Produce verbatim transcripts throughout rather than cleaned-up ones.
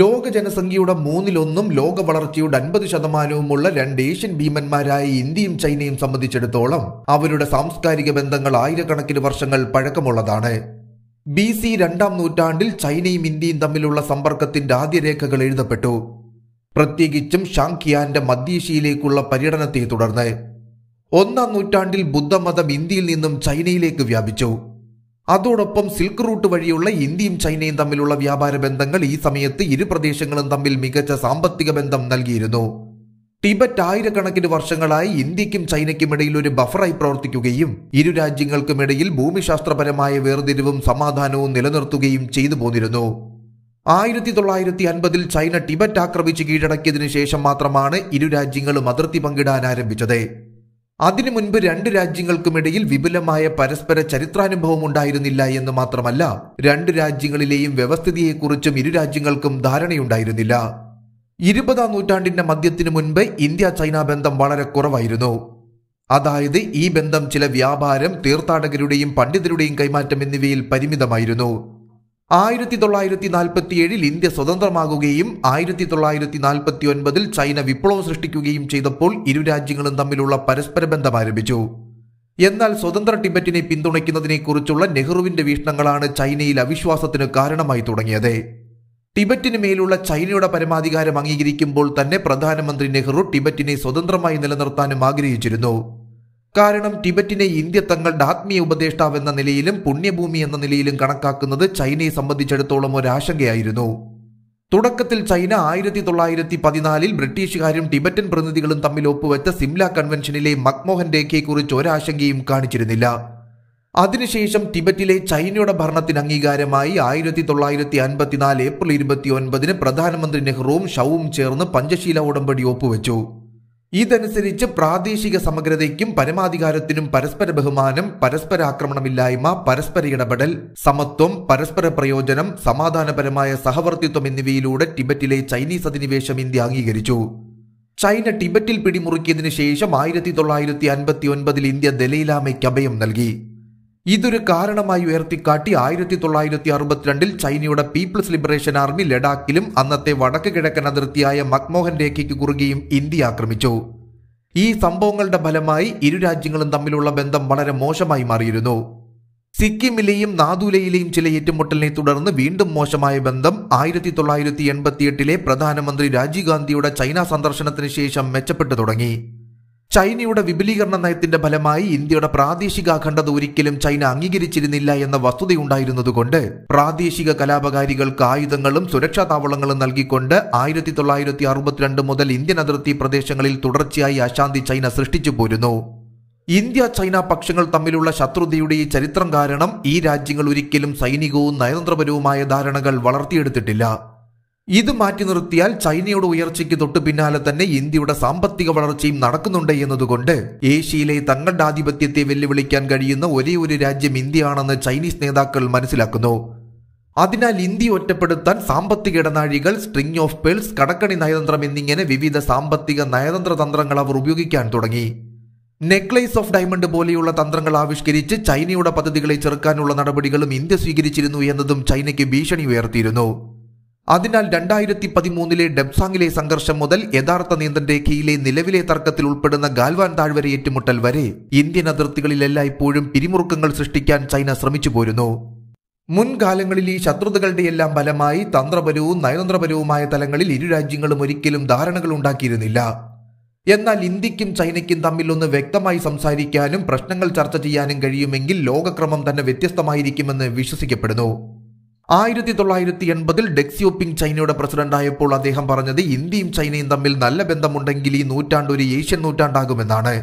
ലോക ജനസംഖ്യയുടെ മൂന്നിലൊന്നും ലോക വളർച്ചയുടെ അൻപത് ശതമാനവുമുള്ള രണ്ട് ഏഷ്യൻ ഭീമന്മാരായ ഇന്ത്യയും ചൈനയും സംബന്ധിച്ചിടത്തോളം അവരുടെ സാംസ്കാരിക ബന്ധങ്ങൾ ആയിരക്കണക്കിന് വർഷങ്ങൾ പഴക്കമുള്ളതാണ്. ബി സി രണ്ടാം നൂറ്റാണ്ടിൽ ചൈനയും ഇന്ത്യയും തമ്മിലുള്ള സമ്പർക്കത്തിന്റെ ആദ്യരേഖകൾ എഴുതപ്പെട്ടു, പ്രത്യേകിച്ചും ഷാങ്ക്യാന്റെ മധ്യേഷ്യയിലേക്കുള്ള പര്യടനത്തെ തുടർന്ന്. ഒന്നാം നൂറ്റാണ്ടിൽ ബുദ്ധമതം ഇന്ത്യയിൽ നിന്നും ചൈനയിലേക്ക് വ്യാപിച്ചു. അതോടൊപ്പം സിൽക്ക് റൂട്ട് വഴിയുള്ള ഇന്ത്യയും ചൈനയും തമ്മിലുള്ള വ്യാപാര ബന്ധങ്ങൾ ഈ സമയത്ത് ഇരു പ്രദേശങ്ങളും തമ്മിൽ മികച്ച സാമ്പത്തിക ബന്ധം നൽകിയിരുന്നു. ടിബറ്റ് ആയിരക്കണക്കിന് വർഷങ്ങളായി ഇന്ത്യക്കും ചൈനയ്ക്കും ഇടയിൽ ഒരു ബഫറായി പ്രവർത്തിക്കുകയും ഇരു രാജ്യങ്ങൾക്കുമിടയിൽ ഭൂമിശാസ്ത്രപരമായ വേർതിരിവും സമാധാനവും നിലനിർത്തുകയും ചെയ്തു പോന്നിരുന്നു. ആയിരത്തി തൊള്ളായിരത്തി അൻപതിൽ ചൈന ടിബറ്റ് ആക്രമിച്ച് കീഴടക്കിയതിനു ശേഷം മാത്രമാണ് ഇരു രാജ്യങ്ങളും അതിർത്തി പങ്കിടാൻ ആരംഭിച്ചത്. അതിനു മുൻപ് രണ്ട് രാജ്യങ്ങൾക്കുമിടയിൽ വിപുലമായ പരസ്പര ചരിത്രാനുഭവം ഉണ്ടായിരുന്നില്ല എന്ന് മാത്രമല്ല, രണ്ട് രാജ്യങ്ങളിലെയും വ്യവസ്ഥിതിയെക്കുറിച്ചും ഇരു രാജ്യങ്ങൾക്കും ധാരണയുണ്ടായിരുന്നില്ല. ഇരുപതാം നൂറ്റാണ്ടിന്റെ മധ്യത്തിനു മുൻപ് ഇന്ത്യ ചൈന ബന്ധം വളരെ കുറവായിരുന്നു. അതായത് ഈ ബന്ധം ചില വ്യാപാരം, തീർത്ഥാടകരുടെയും പണ്ഡിതരുടെയും കൈമാറ്റം എന്നിവയിൽ പരിമിതമായിരുന്നു. ആയിരത്തി തൊള്ളായിരത്തി നാൽപ്പത്തിയേഴിൽ ഇന്ത്യ സ്വതന്ത്രമാകുകയും ആയിരത്തി തൊള്ളായിരത്തി നാൽപ്പത്തി ഒൻപതിൽ ചൈന വിപ്ലവം സൃഷ്ടിക്കുകയും ചെയ്തപ്പോൾ ഇരു രാജ്യങ്ങളും തമ്മിലുള്ള പരസ്പര ബന്ധം ആരംഭിച്ചു. എന്നാൽ സ്വതന്ത്ര ടിബറ്റിനെ പിന്തുണയ്ക്കുന്നതിനെക്കുറിച്ചുള്ള നെഹ്റുവിന്റെ വീക്ഷണങ്ങളാണ് ചൈനയിൽ അവിശ്വാസത്തിന് കാരണമായി തുടങ്ങിയത്. ടിബറ്റിന് മേലുള്ള ചൈനയുടെ പരമാധികാരം അംഗീകരിക്കുമ്പോൾ തന്നെ പ്രധാനമന്ത്രി നെഹ്റു ടിബറ്റിനെ സ്വതന്ത്രമായി നിലനിർത്താനും ആഗ്രഹിച്ചിരുന്നു. കാരണം ടിബറ്റിനെ ഇന്ത്യ തങ്ങളുടെ ആത്മീയ ഉപദേഷ്ടാവെന്ന നിലയിലും പുണ്യഭൂമി എന്ന നിലയിലും കണക്കാക്കുന്നത് ചൈനയെ സംബന്ധിച്ചിടത്തോളം ഒരാശങ്കയായിരുന്നു. തുടക്കത്തിൽ ചൈന ആയിരത്തി തൊള്ളായിരത്തി പതിനാലിൽ ബ്രിട്ടീഷുകാരും ടിബറ്റൻ പ്രതിനിധികളും തമ്മിൽ ഒപ്പുവെച്ച സിംല കൺവെൻഷനിലെ മക്മോഹൻ രേഖയെക്കുറിച്ച് ഒരാശങ്കയും കാണിച്ചിരുന്നില്ല. അതിനുശേഷം ടിബറ്റിലെ ചൈനയുടെ ഭരണത്തിന് അംഗീകാരമായി ആയിരത്തി തൊള്ളായിരത്തി അൻപത്തിനാല് ഏപ്രിൽ ഇരുപത്തി ഒൻപതിന് പ്രധാനമന്ത്രി നെഹ്റുവും ഷാവും ചേർന്ന് പഞ്ചശീല ഉടമ്പടി ഒപ്പുവെച്ചു. ഇതനുസരിച്ച് പ്രാദേശിക സമഗ്രതയ്ക്കും പരമാധികാരത്തിനും പരസ്പര ബഹുമാനം, പരസ്പര ആക്രമണമില്ലായ്മ, പരസ്പര ഇടപെടൽ, സമത്വം, പരസ്പര പ്രയോജനം, സമാധാനപരമായ സഹവർത്തിത്വം എന്നിവയിലൂടെ ടിബറ്റിലെ ചൈനീസ് അധിനിവേശം ഇന്ത്യ അംഗീകരിച്ചു. ചൈന ടിബറ്റിൽ പിടിമുറുക്കിയതിനു ശേഷം ആയിരത്തി തൊള്ളായിരത്തി അൻപത്തി ഒൻപതിൽ ഇന്ത്യ ദലൈലാമയ്ക്ക് അഭയം നൽകി. ഇതൊരു കാരണമായി ഉയർത്തിക്കാട്ടി ആയിരത്തി തൊള്ളായിരത്തി അറുപത്തിരണ്ടിൽ ചൈനയുടെ പീപ്പിൾസ് ലിബറേഷൻ ആർമി ലഡാക്കിലും അന്നത്തെ വടക്ക് കിഴക്കൻ അതിർത്തിയായ മക്മോഹൻ രേഖയ്ക്ക് കുറുകെയും ഇന്ത്യ ആക്രമിച്ചു. ഈ സംഭവങ്ങളുടെ ഫലമായി ഇരു രാജ്യങ്ങളും തമ്മിലുള്ള ബന്ധം വളരെ മോശമായി മാറിയിരുന്നു. സിക്കിമിലെയും നാദൂലയിലെയും ചില ഏറ്റുമുട്ടലിനെ തുടർന്ന് വീണ്ടും മോശമായ ബന്ധം ആയിരത്തി തൊള്ളായിരത്തി എൺപത്തി എട്ടിലെ പ്രധാനമന്ത്രി രാജീവ് ഗാന്ധിയുടെ ചൈന സന്ദർശനത്തിന് ശേഷം മെച്ചപ്പെട്ടു തുടങ്ങി. ചൈനയുടെ വിപുലീകരണ നയത്തിന്റെ ഫലമായി ഇന്ത്യയുടെ പ്രാദേശിക അഖണ്ഡത ഒരിക്കലും ചൈന അംഗീകരിച്ചിരുന്നില്ല എന്ന വസ്തുതയുണ്ടായിരുന്നതുകൊണ്ട് പ്രാദേശിക കലാപകാരികൾക്ക് ആയുധങ്ങളും സുരക്ഷാ താവളങ്ങളും നൽകിക്കൊണ്ട് ആയിരത്തി തൊള്ളായിരത്തി അറുപത്തിരണ്ട് മുതൽ ഇന്ത്യൻ അതിർത്തി പ്രദേശങ്ങളിൽ തുടർച്ചയായി അശാന്തി ചൈന സൃഷ്ടിച്ചു പോരുന്നു. ഇന്ത്യ ചൈന പക്ഷങ്ങൾ തമ്മിലുള്ള ശത്രുതയുടെ ഈ ചരിത്രം കാരണം ഈ രാജ്യങ്ങൾ ഒരിക്കലും സൈനികവും നയതന്ത്രപരവുമായ ധാരണകൾ വളർത്തിയെടുത്തിട്ടില്ല. ഇത് മാറ്റി നിർത്തിയാൽ ചൈനയുടെ ഉയർച്ചയ്ക്ക് തൊട്ടു പിന്നാലെ തന്നെ ഇന്ത്യയുടെ സാമ്പത്തിക വളർച്ചയും നടക്കുന്നുണ്ട് എന്നതുകൊണ്ട് ഏഷ്യയിലെ തങ്ങളുടെ ആധിപത്യത്തെ വെല്ലുവിളിക്കാൻ കഴിയുന്ന ഒരേ ഒരു രാജ്യം ഇന്ത്യയാണെന്ന് ചൈനീസ് നേതാക്കൾ മനസ്സിലാക്കുന്നു. അതിനാൽ ഇന്ത്യ ഒറ്റപ്പെടുത്താൻ സാമ്പത്തിക ഇടനാഴികൾ, സ്ട്രിംഗ് ഓഫ് പേൾസ്, കടക്കണി നയതന്ത്രം എന്നിങ്ങനെ വിവിധ സാമ്പത്തിക നയതന്ത്ര തന്ത്രങ്ങൾ അവർ ഉപയോഗിക്കാൻ തുടങ്ങി. നെക്ലേസ് ഓഫ് ഡയമണ്ട് പോലെയുള്ള തന്ത്രങ്ങൾ ആവിഷ്കരിച്ച് ചൈനയുടെ പദ്ധതികളെ ചെറുക്കാനുള്ള നടപടികളും ഇന്ത്യ സ്വീകരിച്ചിരുന്നു എന്നതും ചൈനയ്ക്ക് ഭീഷണി ഉയർത്തിയിരുന്നു. അതിനാൽ രണ്ടായിരത്തി പതിമൂന്നിലെ ഡെബ്സാങ്ങിലെ സംഘർഷം മുതൽ യഥാർത്ഥ നിയന്ത്രണ രേഖയിലെ നിലവിലെ തർക്കത്തിൽ ഉൾപ്പെടുന്ന ഗാൽവാൻ താഴ്വര ഏറ്റുമുട്ടൽ വരെ ഇന്ത്യൻ അതിർത്തികളിലെല്ലായ്പ്പോഴും പിരിമുറുക്കങ്ങൾ സൃഷ്ടിക്കാൻ ചൈന ശ്രമിച്ചു പോരുന്നു. മുൻകാലങ്ങളിൽ ഈ ശത്രുതകളുടെയെല്ലാം ഫലമായി തന്ത്രപരവും നയതന്ത്രപരവുമായ തലങ്ങളിൽ ഇരു രാജ്യങ്ങളും ഒരിക്കലും ധാരണകൾ ഉണ്ടാക്കിയിരുന്നില്ല. എന്നാൽ ഇന്ത്യക്കും ചൈനയ്ക്കും തമ്മിലൊന്ന് വ്യക്തമായി സംസാരിക്കാനും പ്രശ്നങ്ങൾ ചർച്ച ചെയ്യാനും കഴിയുമെങ്കിൽ ലോകക്രമം തന്നെ വ്യത്യസ്തമായിരിക്കുമെന്ന് വിശ്വസിക്കപ്പെടുന്നു. ആയിരത്തി തൊള്ളായിരത്തി എൺപതിൽ ഡെക്സിയോപിങ് ചൈനയുടെ പ്രസിഡന്റായപ്പോൾ അദ്ദേഹം പറഞ്ഞത് ഇന്ത്യയും ചൈനയും തമ്മിൽ നല്ല ബന്ധമുണ്ടെങ്കിൽ ഈ നൂറ്റാണ്ട് ഒരു ഏഷ്യൻ നൂറ്റാണ്ടാകുമെന്നാണ്.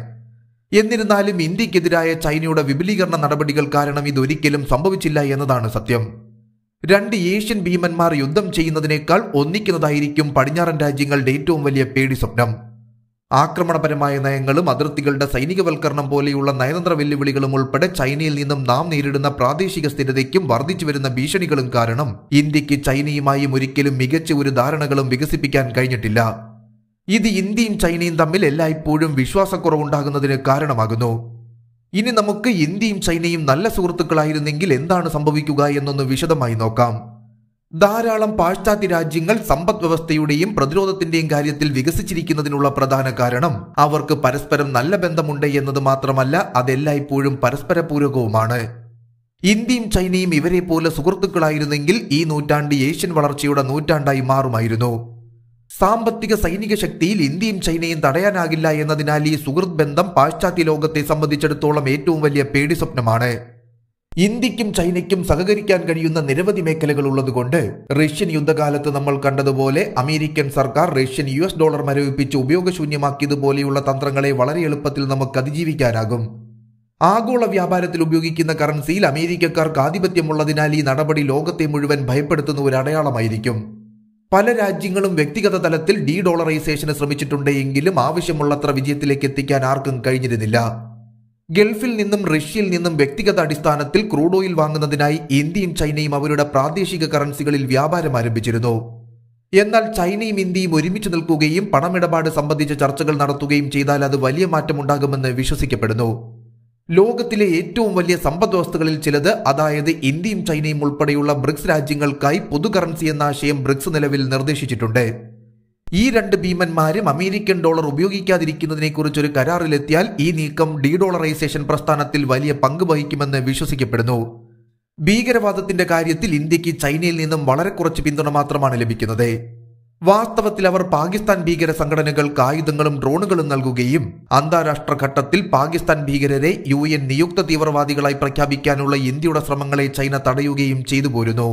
എന്നിരുന്നാലും ഇന്ത്യക്കെതിരായ ചൈനയുടെ വിപുലീകരണ നടപടികൾ കാരണം ഇതൊരിക്കലും സംഭവിച്ചില്ല എന്നതാണ് സത്യം. രണ്ട് ഏഷ്യൻ ഭീമന്മാർ യുദ്ധം ചെയ്യുന്നതിനേക്കാൾ ഒന്നിക്കുന്നതായിരിക്കും പടിഞ്ഞാറൻ രാജ്യങ്ങളുടെ ഏറ്റവും വലിയ പേടി സ്വപ്നം. ആക്രമണപരമായ നയങ്ങളും അതിർത്തികളുടെ സൈനികവൽക്കരണം പോലെയുള്ള നയതന്ത്ര വെല്ലുവിളികളും ഉൾപ്പെടെ ചൈനയിൽ നിന്നും നാം നേരിടുന്ന പ്രാദേശിക സ്ഥിരതയ്ക്കും വർദ്ധിച്ചു വരുന്ന ഭീഷണികളും കാരണം ഇന്ത്യക്ക് ചൈനയുമായും ഒരിക്കലും മികച്ച ഒരു ധാരണകളും വികസിപ്പിക്കാൻ കഴിഞ്ഞിട്ടില്ല. ഇത് ഇന്ത്യയും ചൈനയും തമ്മിൽ എല്ലായ്പ്പോഴും വിശ്വാസക്കുറവുണ്ടാകുന്നതിന് കാരണമാകുന്നു. ഇനി നമുക്ക് ഇന്ത്യയും ചൈനയും നല്ല സുഹൃത്തുക്കളായിരുന്നെങ്കിൽ എന്താണ് സംഭവിക്കുക എന്നൊന്ന് വിശദമായി നോക്കാം. ധാരാളം പാശ്ചാത്യ രാജ്യങ്ങൾ സമ്പദ് വ്യവസ്ഥയുടെയും പ്രതിരോധത്തിന്റെയും കാര്യത്തിൽ വികസിച്ചിരിക്കുന്നതിനുള്ള പ്രധാന കാരണം അവർക്ക് പരസ്പരം നല്ല ബന്ധമുണ്ട് എന്നത് മാത്രമല്ല, അതെല്ലായ്പ്പോഴും പരസ്പര പൂരകവുമാണ്. ഇന്ത്യയും ചൈനയും ഇവരെ പോലെ സുഹൃത്തുക്കളായിരുന്നെങ്കിൽ ഈ നൂറ്റാണ്ട് ഏഷ്യൻ വളർച്ചയുടെ നൂറ്റാണ്ടായി മാറുമായിരുന്നു. സാമ്പത്തിക സൈനിക ശക്തിയിൽ ഇന്ത്യയും ചൈനയും തടയാനാകില്ല എന്നതിനാൽ ഈ സുഹൃത്ത് ബന്ധം പാശ്ചാത്യ ലോകത്തെ സംബന്ധിച്ചിടത്തോളം ഏറ്റവും വലിയ പേടി സ്വപ്നമാണ്. ഇന്ത്യക്കും ചൈനയ്ക്കും സഹകരിക്കാൻ കഴിയുന്ന നിരവധി മേഖലകൾ ഉള്ളതുകൊണ്ട് റഷ്യൻ യുദ്ധകാലത്ത് നമ്മൾ കണ്ടതുപോലെ അമേരിക്കൻ സർക്കാർ റഷ്യൻ യു എസ് ഡോളർ മരവിപ്പിച്ച് ഉപയോഗശൂന്യമാക്കിയതുപോലെയുള്ള തന്ത്രങ്ങളെ വളരെ എളുപ്പത്തിൽ നമുക്ക് അതിജീവിക്കാനാകും. ആഗോള വ്യാപാരത്തിൽ ഉപയോഗിക്കുന്ന കറൻസിയിൽ അമേരിക്കക്കാർക്ക് ആധിപത്യമുള്ളതിനാൽ ഈ നടപടി ലോകത്തെ മുഴുവൻ ഭയപ്പെടുത്തുന്ന ഒരു അടയാളമായിരിക്കും. പല രാജ്യങ്ങളും വ്യക്തിഗത തലത്തിൽ ഡീ ഡോളറൈസേഷന് ശ്രമിച്ചിട്ടുണ്ട് എങ്കിലും ആവശ്യമുള്ളത്ര വിജയത്തിലേക്ക് എത്തിക്കാൻ ആർക്കും കഴിഞ്ഞിരുന്നില്ല. ഗൾഫിൽ നിന്നും റഷ്യയിൽ നിന്നും വ്യക്തിഗത അടിസ്ഥാനത്തിൽ ക്രൂഡ് ഓയിൽ വാങ്ങുന്നതിനായി ഇന്ത്യയും ചൈനയും അവരുടെ പ്രാദേശിക കറൻസികളിൽ വ്യാപാരം ആരംഭിച്ചിരുന്നു. എന്നാൽ ചൈനയും ഇന്ത്യയും ഒരുമിച്ച് നിൽക്കുകയും പണമിടപാട് സംബന്ധിച്ച ചർച്ചകൾ നടത്തുകയും ചെയ്താൽ അത് വലിയ മാറ്റമുണ്ടാകുമെന്ന് വിശ്വസിക്കപ്പെടുന്നു. ലോകത്തിലെ ഏറ്റവും വലിയ സമ്പദ് വ്യവസ്ഥകളിൽ ചിലത്, അതായത് ഇന്ത്യയും ചൈനയും ഉൾപ്പെടെയുള്ള ബ്രിക്സ് രാജ്യങ്ങൾക്കായി പൊതു കറൻസി എന്ന ആശയം ബ്രിക്സ് നിലവിൽ നിർദ്ദേശിച്ചിട്ടുണ്ട്. ഈ രണ്ട് ഭീമന്മാരും അമേരിക്കൻ ഡോളർ ഉപയോഗിക്കാതിരിക്കുന്നതിനെക്കുറിച്ചൊരു കരാറിലെത്തിയാൽ ഈ നീക്കം ഡീഡോളറൈസേഷൻ പ്രസ്ഥാനത്തിൽ വലിയ പങ്ക് വഹിക്കുമെന്ന് വിശ്വസിക്കപ്പെടുന്നു. ഭീകരവാദത്തിന്റെ കാര്യത്തിൽ ഇന്ത്യക്ക് ചൈനയിൽ നിന്നും വളരെ കുറച്ച് പിന്തുണ മാത്രമാണ് ലഭിക്കുന്നത്. വാസ്തവത്തിൽ അവർ പാകിസ്ഥാൻ ഭീകര സംഘടനകൾക്ക് ആയുധങ്ങളും ഡ്രോണുകളും നൽകുകയും അന്താരാഷ്ട്ര ഘട്ടത്തിൽ പാകിസ്ഥാൻ ഭീകരരെ യു എൻ നിയുക്ത തീവ്രവാദികളായി പ്രഖ്യാപിക്കാനുള്ള ഇന്ത്യയുടെ ശ്രമങ്ങളെ ചൈന തടയുകയും ചെയ്തു പോരുന്നു.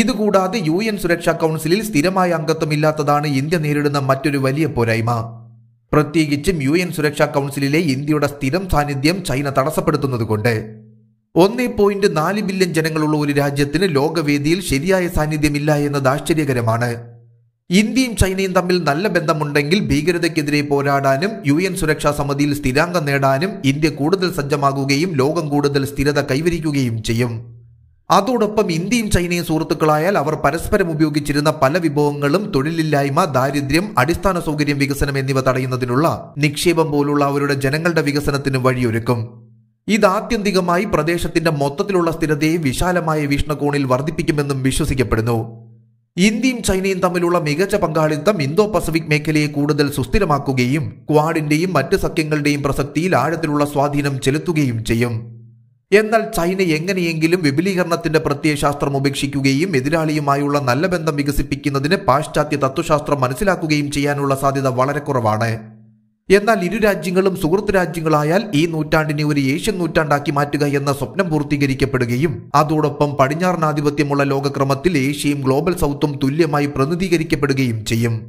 ഇതുകൂടാതെ യു എൻ സുരക്ഷാ കൗൺസിലിൽ സ്ഥിരമായ അംഗത്വമില്ലാത്തതാണ് ഇന്ത്യ നേരിടുന്ന മറ്റൊരു വലിയ പോരായ്മ. പ്രത്യേകിച്ചും യു എൻ സുരക്ഷാ കൗൺസിലിലെ ഇന്ത്യയുടെ സ്ഥിരം സാന്നിധ്യം ചൈന തടസ്സപ്പെടുത്തുന്നതുകൊണ്ട്. ഒന്നേ പോയിന്റ് നാല് ബില്യൺ ജനങ്ങളുള്ള ഒരു രാജ്യത്തിന് ലോകവേദിയിൽ ശരിയായ സാന്നിധ്യമില്ല എന്നത് ആശ്ചര്യകരമാണ്. ഇന്ത്യയും ചൈനയും തമ്മിൽ നല്ല ബന്ധമുണ്ടെങ്കിൽ ഭീകരതയ്ക്കെതിരെ പോരാടാനും യു എൻ സുരക്ഷാ സമിതിയിൽ സ്ഥിരാംഗം നേടാനും ഇന്ത്യ കൂടുതൽ സജ്ജമാകുകയും ലോകം കൂടുതൽ സ്ഥിരത കൈവരിക്കുകയും ചെയ്യും. അതോടൊപ്പം ഇന്ത്യയും ചൈനയും സുഹൃത്തുക്കളായാൽ അവർ പരസ്പരം ഉപയോഗിച്ചിരുന്ന പല വിഭവങ്ങളും തൊഴിലില്ലായ്മ, ദാരിദ്ര്യം, അടിസ്ഥാന സൗകര്യം വികസനം എന്നിവ തടയുന്നതിനുള്ള നിക്ഷേപം പോലുള്ള അവരുടെ ജനങ്ങളുടെ വികസനത്തിന് വഴിയൊരുക്കും. ഇത് ആത്യന്തികമായി പ്രദേശത്തിന്റെ മൊത്തത്തിലുള്ള സ്ഥിരതയെ വിശാലമായ വീക്ഷണകോണിൽ വർദ്ധിപ്പിക്കുമെന്നും വിശ്വസിക്കപ്പെടുന്നു. ഇന്ത്യയും ചൈനയും തമ്മിലുള്ള മികച്ച പങ്കാളിത്തം ഇന്തോ പസഫിക് മേഖലയെ കൂടുതൽ സുസ്ഥിരമാക്കുകയും ക്വാഡിന്റെയും മറ്റ് സഖ്യങ്ങളുടെയും പ്രസക്തിയിൽ ആഴത്തിലുള്ള സ്വാധീനം ചെലുത്തുകയും ചെയ്യും. എന്നാൽ ചൈന എങ്ങനെയെങ്കിലും വിപുലീകരണത്തിന്റെ പ്രത്യയശാസ്ത്രം ഉപേക്ഷിക്കുകയും എതിരാളിയുമായുള്ള നല്ല ബന്ധം വികസിപ്പിക്കുന്നതിന് പാശ്ചാത്യ തത്വശാസ്ത്രം മനസ്സിലാക്കുകയും ചെയ്യാനുള്ള സാധ്യത വളരെ കുറവാണ്. എന്നാൽ ഇരു രാജ്യങ്ങളും സുഹൃത്ത് രാജ്യങ്ങളായാൽ ഈ നൂറ്റാണ്ടിനെ ഒരു ഏഷ്യൻ നൂറ്റാണ്ടാക്കി മാറ്റുക എന്ന സ്വപ്നം പൂർത്തീകരിക്കപ്പെടുകയും അതോടൊപ്പം പടിഞ്ഞാറനാധിപത്യമുള്ള ലോകക്രമത്തിൽ ഏഷ്യയും ഗ്ലോബൽ സൗത്തും തുല്യമായി പ്രതിനിധീകരിക്കപ്പെടുകയും ചെയ്യും.